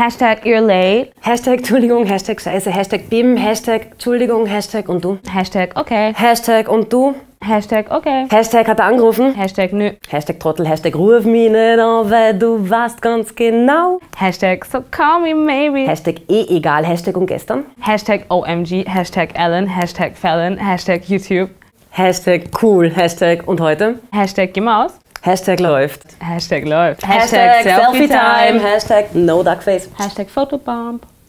Hashtag you're late. Hashtag Entschuldigung, Hashtag Scheiße, Hashtag Bim, Hashtag Entschuldigung, Hashtag und du. Hashtag okay. Hashtag und du. Hashtag okay. Hashtag hat er angerufen. Hashtag nö. Hashtag Trottel, Hashtag ruf mich nicht an, weil du weißt ganz genau. Hashtag so call me maybe. Hashtag egal, Hashtag und gestern. Hashtag OMG, Hashtag Allen, Hashtag Fallon, Hashtag YouTube. Hashtag cool, Hashtag und heute. Hashtag geh mal aus. Hashtag läuft. Hashtag läuft. Hashtag Selfie Time. Hashtag No Duckface. Hashtag Photobomb.